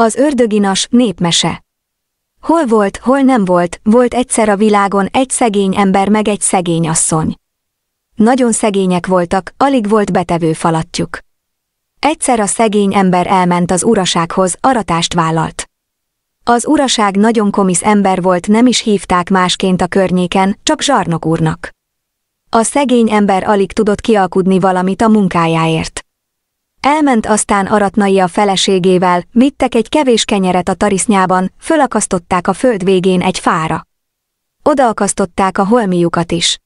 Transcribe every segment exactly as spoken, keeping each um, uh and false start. Az ördöginas népmese. Hol volt, hol nem volt, volt egyszer a világon egy szegény ember meg egy szegény asszony. Nagyon szegények voltak, alig volt betevő falatjuk. Egyszer a szegény ember elment az urasághoz, aratást vállalt. Az uraság nagyon komisz ember volt, nem is hívták másként a környéken, csak zsarnok úrnak. A szegény ember alig tudott kialkudni valamit a munkájáért. Elment aztán aratnai a feleségével, vittek egy kevés kenyeret a tarisznyában, fölakasztották a föld végén egy fára. Odaakasztották a holmiukat is.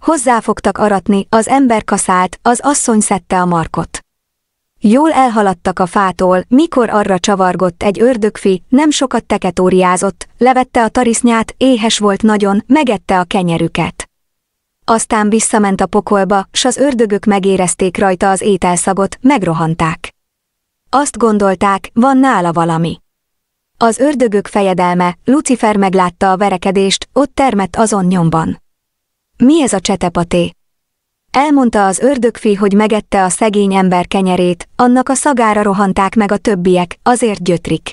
Hozzáfogtak aratni, az ember kaszált, az asszony szedte a markot. Jól elhaladtak a fától, mikor arra csavargott egy ördögfi, nem sokat teketóriázott, levette a tarisznyát, éhes volt nagyon, megette a kenyerüket. Aztán visszament a pokolba, s az ördögök megérezték rajta az ételszagot, megrohanták. Azt gondolták, van nála valami. Az ördögök fejedelme, Lucifer meglátta a verekedést, ott termett azon nyomban. Mi ez a csetepaté? Elmondta az ördögfi, hogy megette a szegény ember kenyerét, annak a szagára rohanták meg a többiek, azért gyötrik.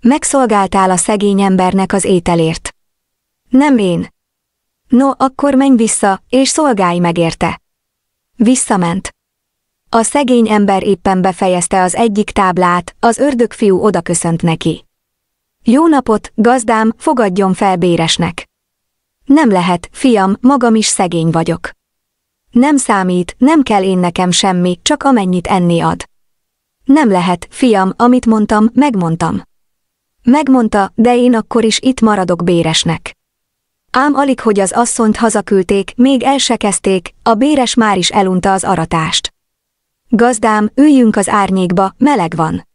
Megszolgáltál a szegény embernek az ételért. Nem én. No, akkor menj vissza, és szolgálj meg érte. Visszament. A szegény ember éppen befejezte az egyik táblát, az ördögfiú odaköszönt neki. Jó napot, gazdám, fogadjon fel béresnek. Nem lehet, fiam, magam is szegény vagyok. Nem számít, nem kell én nekem semmi, csak amennyit enni ad. Nem lehet, fiam, amit mondtam, megmondtam. Megmondta, de én akkor is itt maradok béresnek. Ám alig, hogy az asszonyt hazaküldték, még el se kezdték, a béres már is elunta az aratást. Gazdám, üljünk az árnyékba, meleg van.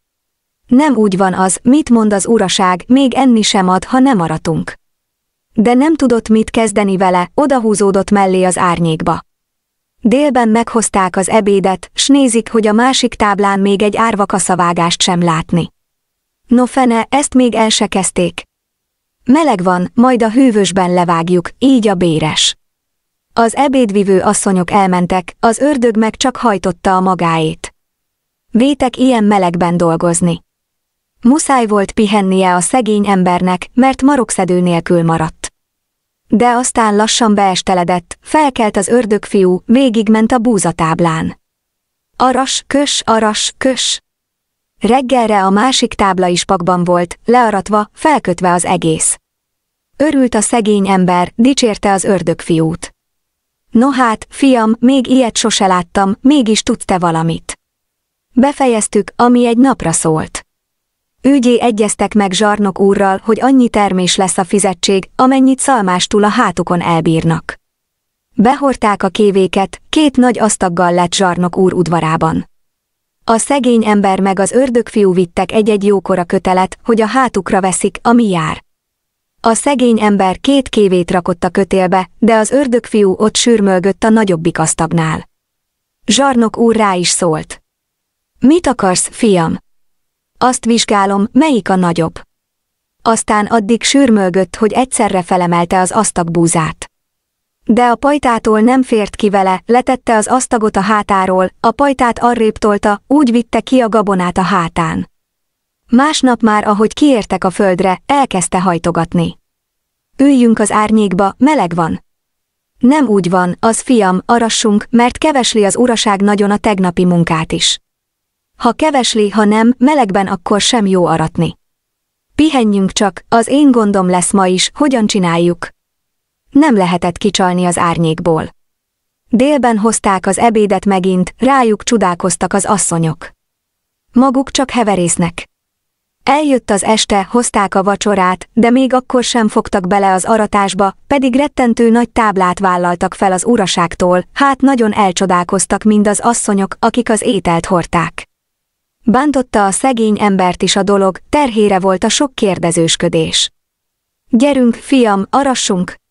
Nem úgy van az, mit mond az uraság, még enni sem ad, ha nem aratunk. De nem tudott mit kezdeni vele, odahúzódott mellé az árnyékba. Délben meghozták az ebédet, s nézik, hogy a másik táblán még egy árva kaszavágást sem látni. No fene, ezt még el se kezdték. Meleg van, majd a hűvösben levágjuk, így a béres. Az ebédvivő asszonyok elmentek, az ördög meg csak hajtotta a magáét. Vétek ilyen melegben dolgozni. Muszáj volt pihennie a szegény embernek, mert marokszedő nélkül maradt. De aztán lassan beesteledett, felkelt az ördögfiú, végigment a búzatáblán. Aras, kös, aras, kös. Reggelre a másik tábla is pakban volt, learatva, felkötve az egész. Örült a szegény ember, dicsérte az ördögfiút. No hát, fiam, még ilyet sose láttam, mégis tudsz te valamit. Befejeztük, ami egy napra szólt. Ügyé egyeztek meg zsarnok úrral, hogy annyi termés lesz a fizetség, amennyit szalmástul a hátukon elbírnak. Behordták a kévéket, két nagy asztaggal lett zsarnok úr udvarában. A szegény ember meg az ördögfiú vittek egy-egy jókora kötelet, hogy a hátukra veszik, ami jár. A szegény ember két kévét rakott a kötélbe, de az ördögfiú ott sürmölgött a nagyobbik asztagnál. Zsarnok úr rá is szólt. Mit akarsz, fiam? Azt vizsgálom, melyik a nagyobb. Aztán addig sürmölgött, hogy egyszerre felemelte az asztagbúzát. De a pajtától nem fért ki vele, letette az asztagot a hátáról, a pajtát arrébb tolta, úgy vitte ki a gabonát a hátán. Másnap már, ahogy kiértek a földre, elkezdte hajtogatni. Üljünk az árnyékba, meleg van. Nem úgy van, az fiam, arassunk, mert kevesli az uraság nagyon a tegnapi munkát is. Ha kevesli, ha nem, melegben akkor sem jó aratni. Pihenjünk csak, az én gondom lesz ma is, hogyan csináljuk. Nem lehetett kicsalni az árnyékból. Délben hozták az ebédet megint, rájuk csodálkoztak az asszonyok. Maguk csak heverésznek. Eljött az este, hozták a vacsorát, de még akkor sem fogtak bele az aratásba, pedig rettentő nagy táblát vállaltak fel az uraságtól, hát nagyon elcsodálkoztak mind az asszonyok, akik az ételt hordták. Bántotta a szegény embert is a dolog, terhére volt a sok kérdezősködés. Gyerünk, fiam, arassunk!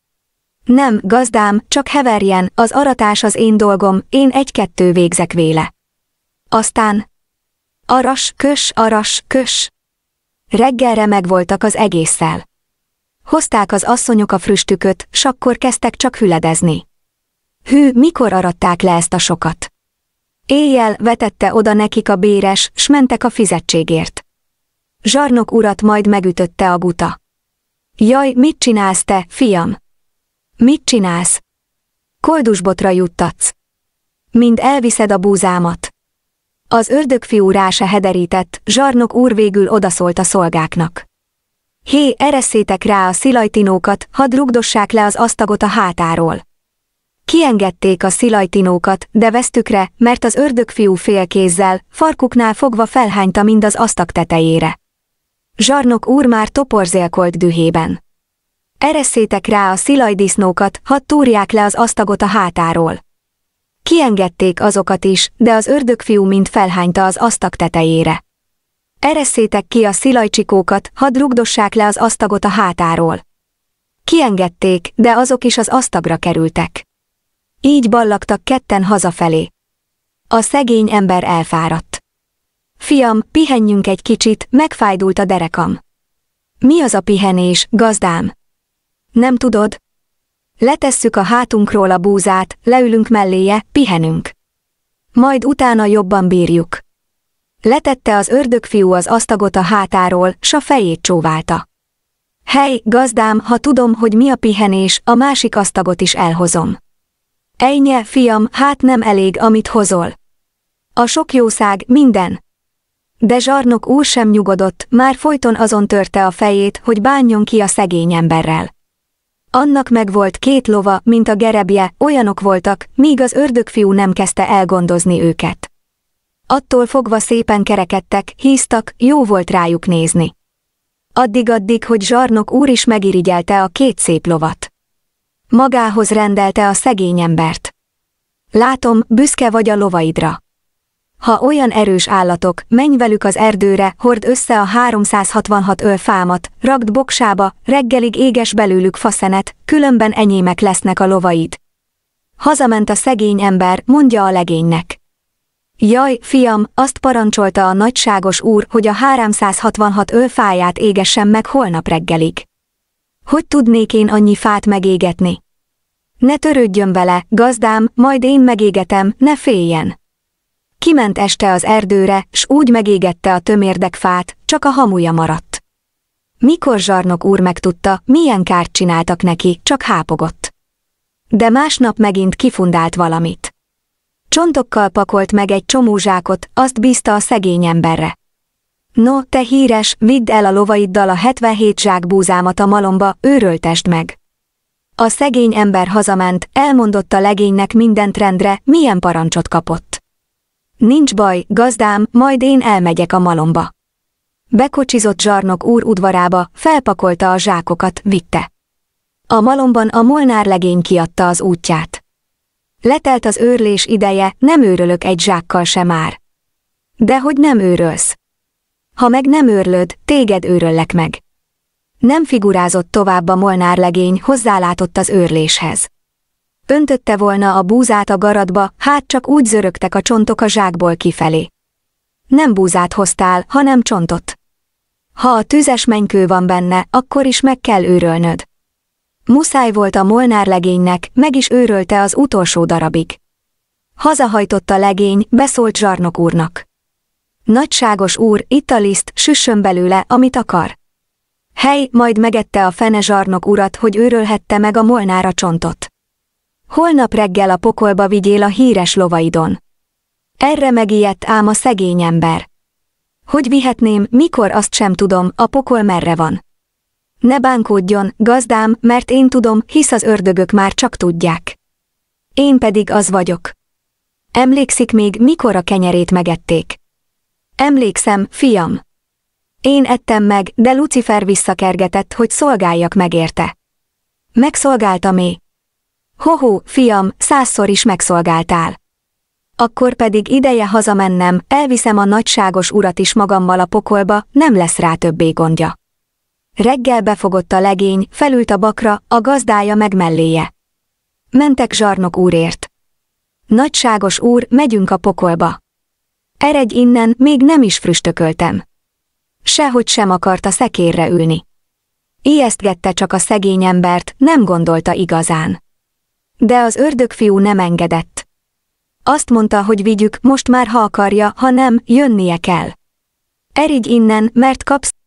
Nem, gazdám, csak heverjen, az aratás az én dolgom, én egy-kettő végzek véle. Aztán aras, kös, aras, kös. Reggelre megvoltak az egésszel. Hozták az asszonyok a früstüköt, s akkor kezdtek csak hüledezni. Hű, mikor aratták le ezt a sokat? Éjjel vetette oda nekik a béres, s mentek a fizetségért. Zsarnok urat majd megütötte a buta. Jaj, mit csinálsz te, fiam? Mit csinálsz? Koldusbotra juttatsz. Mind elviszed a búzámat. Az ördögfiú rá se hederített, Zsarnok úr végül odaszólt a szolgáknak. Hé, eresszétek rá a szilajtinókat, hadd rugdossák le az asztagot a hátáról. Kiengedték a szilajtinókat, de vesztükre, mert az ördögfiú félkézzel, farkuknál fogva felhányta mind az asztag tetejére. Zsarnok úr már toporzélkolt dühében. Eresszétek rá a szilajdisznókat, hadd túrják le az asztagot a hátáról. Kiengedték azokat is, de az ördögfiú mind felhányta az asztag tetejére. Eresszétek ki a szilajcsikókat, hadd rugdossák le az asztagot a hátáról. Kiengedték, de azok is az asztagra kerültek. Így ballagtak ketten hazafelé. A szegény ember elfáradt. Fiam, pihenjünk egy kicsit, megfájdult a derekam. Mi az a pihenés, gazdám? Nem tudod? Letesszük a hátunkról a búzát, leülünk melléje, pihenünk. Majd utána jobban bírjuk. Letette az ördögfiú az asztagot a hátáról, s a fejét csóválta. Hej, gazdám, ha tudom, hogy mi a pihenés, a másik asztagot is elhozom. Ejnye, fiam, hát nem elég, amit hozol. A sok jószág, minden. De Zsarnok úr sem nyugodott, már folyton azon törte a fejét, hogy bánjon ki a szegény emberrel. Annak megvolt két lova, mint a gerebje, olyanok voltak, míg az ördögfiú nem kezdte elgondozni őket. Attól fogva szépen kerekedtek, híztak, jó volt rájuk nézni. Addig-addig, hogy Zsarnok úr is megirigyelte a két szép lovat. Magához rendelte a szegény embert. Látom, büszke vagy a lovaidra. Ha olyan erős állatok, menj velük az erdőre, hord össze a háromszázhatvanhat öl fámat, rakd boksába, reggelig éges belőlük faszenet, különben enyémek lesznek a lovaid. Hazament a szegény ember, mondja a legénynek. Jaj, fiam, azt parancsolta a nagyságos úr, hogy a háromszázhatvanhat öl fáját égessem meg holnap reggelig. Hogy tudnék én annyi fát megégetni? Ne törődjön vele, gazdám, majd én megégetem, ne féljen. Kiment este az erdőre, s úgy megégette a tömérdekfát, csak a hamuja maradt. Mikor Zsarnok úr megtudta, milyen kárt csináltak neki, csak hápogott. De másnap megint kifundált valamit. Csontokkal pakolt meg egy csomó zsákot, azt bízta a szegény emberre. No, te híres, vidd el a lovaiddal a hetvenhét zsák búzámat a malomba, őröltesd meg. A szegény ember hazament, elmondott a legénynek mindent rendre, milyen parancsot kapott. Nincs baj, gazdám, majd én elmegyek a malomba. Bekocsizott Zsarnok úr udvarába, felpakolta a zsákokat, vitte. A malomban a molnár legény kiadta az útját. Letelt az őrlés ideje, nem őrölök egy zsákkal se már. De hogy nem őrölsz? Ha meg nem őrlöd, téged őröllek meg. Nem figurázott tovább a molnár legény, hozzálátott az őrléshez. Öntötte volna a búzát a garatba, hát csak úgy zörögtek a csontok a zsákból kifelé. Nem búzát hoztál, hanem csontot. Ha a tüzes mennykő van benne, akkor is meg kell őrölnöd. Muszáj volt a molnár legénynek, meg is őrölte az utolsó darabig. Hazahajtott a legény, beszólt Zsarnok úrnak. Nagyságos úr, itt a liszt, süssön belőle, amit akar. Hely, majd megette a fene Zsarnok urat, hogy őrölhette meg a molnára csontot. Holnap reggel a pokolba vigyél a híres lovaidon. Erre megijedt ám a szegény ember. Hogy vihetném, mikor azt sem tudom, a pokol merre van. Ne bánkódjon, gazdám, mert én tudom, hisz az ördögök már csak tudják. Én pedig az vagyok. Emlékszik még, mikor a kenyerét megették? Emlékszem, fiam. Én ettem meg, de Lucifer visszakergetett, hogy szolgáljak meg érte. Megszolgáltam-e? Hoho, fiam, százszor is megszolgáltál. Akkor pedig ideje hazamennem, elviszem a nagyságos urat is magammal a pokolba, nem lesz rá többé gondja. Reggel befogott a legény, felült a bakra, a gazdája meg melléje. Mentek Zsarnok úrért. Nagyságos úr, megyünk a pokolba. Eredj innen, még nem is früstököltem. Sehogy sem akart a szekérre ülni. Ijesztgette csak a szegény embert, nem gondolta igazán. De az ördögfiú nem engedett. Azt mondta, hogy vigyük, most már ha akarja, ha nem, jönnie kell. Erigj innen, mert kapsz